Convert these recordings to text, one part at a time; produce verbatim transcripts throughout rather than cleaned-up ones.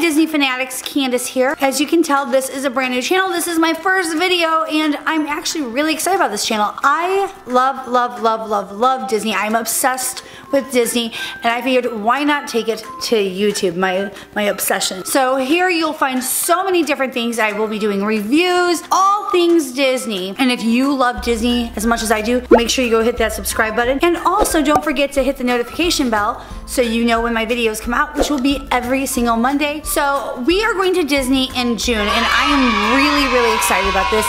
Disney Fanatics, Candace here. As you can tell, this is a brand new channel. This is my first video and I'm actually really excited about this channel. I love, love, love, love, love Disney. I'm obsessed with Disney and I figured why not take it to YouTube, my, my obsession. So here you'll find so many different things. I will be doing reviews, all things Disney. And if you love Disney as much as I do, make sure you go hit that subscribe button. And also don't forget to hit the notification bell so you know when my videos come out, which will be every single Monday. So we are going to Disney in June and I am really, really excited about this.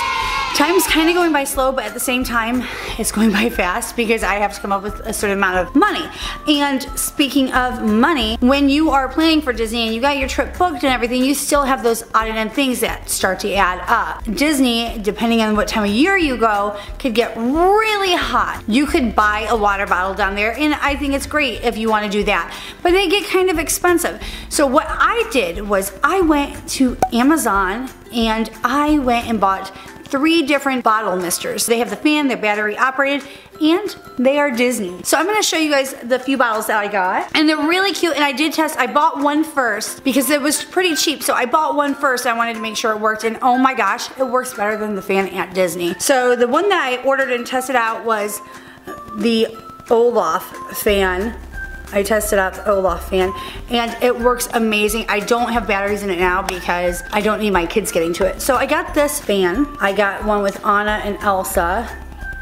Time's kind of going by slow, but at the same time, it's going by fast because I have to come up with a certain amount of money. And speaking of money, when you are planning for Disney and you got your trip booked and everything, you still have those odd-and-end things that start to add up. Disney, depending on what time of year you go, could get really hot. You could buy a water bottle down there, and I think it's great if you want to do that. But they get kind of expensive. So what I did was I went to Amazon and I went and bought three different bottle misters. They have the fan, they're battery operated, and they are Disney. So I'm gonna show you guys the few bottles that I got. And they're really cute, and I did test, I bought one first because it was pretty cheap, so I bought one first, I wanted to make sure it worked, and oh my gosh, it works better than the fan at Disney. So the one that I ordered and tested out was the Olaf fan. I tested out the Olaf fan and it works amazing. I don't have batteries in it now because I don't need my kids getting to it. So I got this fan. I got one with Anna and Elsa,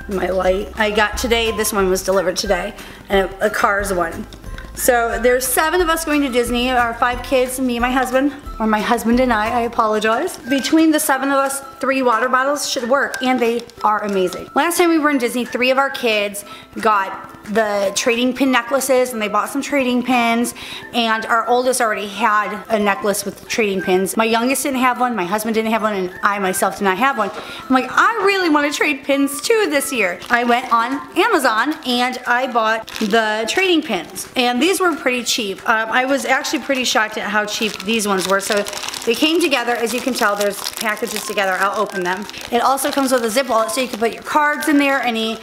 my light. I got today, this one was delivered today, and a, a Cars one. So there's seven of us going to Disney, our five kids, me and my husband, or my husband and I, I apologize. Between the seven of us, three water bottles should work, and they are amazing. Last time we were in Disney, three of our kids got the trading pin necklaces, and they bought some trading pins, and our oldest already had a necklace with trading pins. My youngest didn't have one, my husband didn't have one, and I myself did not have one. I'm like, I really want to trade pins too this year. I went on Amazon, and I bought the trading pins, and these were pretty cheap. Um, I was actually pretty shocked at how cheap these ones were, so they came together. As you can tell, there's packages together. I'll open them. It also comes with a zip wallet, so you can put your cards in there, any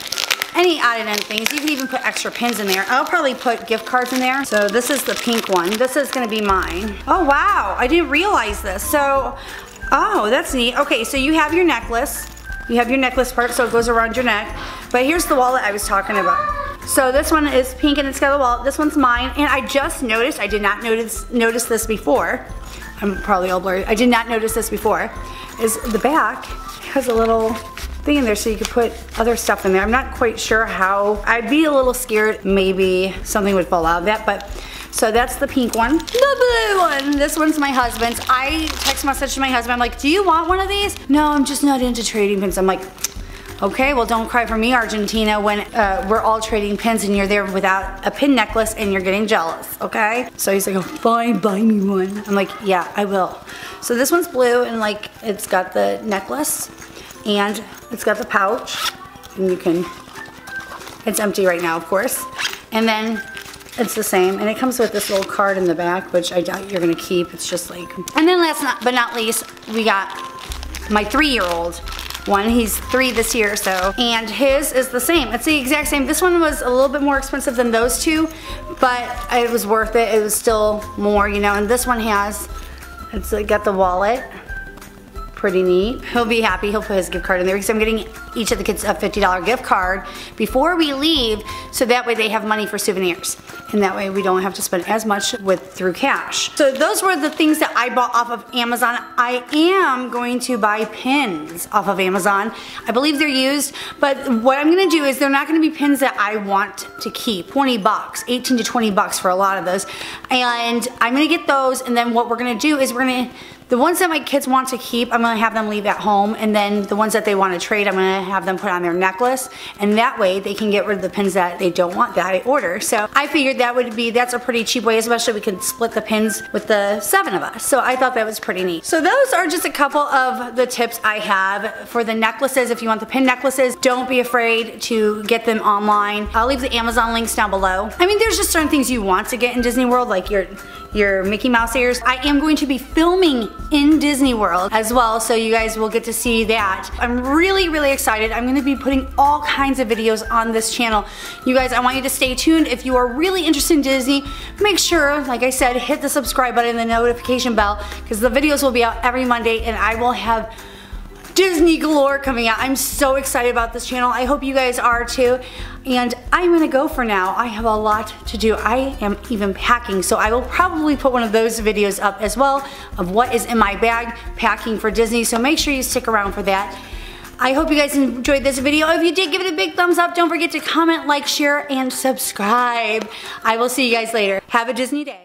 Any odd-and-end things. You can even put extra pins in there. I'll probably put gift cards in there. So this is the pink one. This is gonna be mine. Oh wow, I didn't realize this. So, oh, that's neat. Okay, so you have your necklace. You have your necklace part, so it goes around your neck. But here's the wallet I was talking about. So this one is pink and it's got a wallet. This one's mine, and I just noticed, I did not notice, notice this before. I'm probably all blurry. I did not notice this before, is the back has a little thing in there so you could put other stuff in there. I'm not quite sure how. I'd be a little scared maybe something would fall out of that, but so that's the pink one. The blue one, this one's my husband's. I text messaged my husband, I'm like, do you want one of these? No, I'm just not into trading pins. I'm like, okay, well don't cry for me, Argentina, when uh, we're all trading pins and you're there without a pin necklace and you're getting jealous, okay? So he's like, oh, fine, buy me one. I'm like, yeah, I will. So this one's blue and like it's got the necklace and it's got the pouch and you can, it's empty right now, of course. And then it's the same, and it comes with this little card in the back, which I doubt you're gonna keep, it's just like. And then last not, but not least, we got my three-year-old. One, he's three this year, so, and his is the same. It's the exact same. This one was a little bit more expensive than those two, but it was worth it. It was still more, you know, and this one has, it's got the wallet. Pretty neat. He'll be happy. He'll put his gift card in there because I'm getting each of the kids a fifty dollar gift card before we leave, so that way they have money for souvenirs. And that way we don't have to spend as much with through cash. So those were the things that I bought off of Amazon. I am going to buy pins off of Amazon. I believe they're used, but what I'm gonna do is they're not gonna be pins that I want to keep. twenty bucks, eighteen to twenty bucks for a lot of those. And I'm gonna get those, and then what we're gonna do is we're gonna, the ones that my kids want to keep, I'm gonna have them leave at home, and then the ones that they wanna trade, I'm gonna have them put on their necklace, and that way they can get rid of the pins that they don't want that I order. So I figured that would be, that's a pretty cheap way, especially we can split the pins with the seven of us. So I thought that was pretty neat. So those are just a couple of the tips I have for the necklaces. If you want the pin necklaces, don't be afraid to get them online. I'll leave the Amazon links down below. I mean, there's just certain things you want to get in Disney World, like your, your Mickey Mouse ears. I am going to be filming in Disney World as well, so you guys will get to see that. I'm really, really excited excited. I'm gonna be putting all kinds of videos on this channel. You guys, I want you to stay tuned. If you are really interested in Disney, make sure, like I said, hit the subscribe button and the notification bell, because the videos will be out every Monday and I will have Disney galore coming out. I'm so excited about this channel. I hope you guys are too. And I'm gonna go for now. I have a lot to do. I am even packing, so I will probably put one of those videos up as well of what is in my bag packing for Disney, so make sure you stick around for that. I hope you guys enjoyed this video. If you did, give it a big thumbs up. Don't forget to comment, like, share, and subscribe. I will see you guys later. Have a Disney day.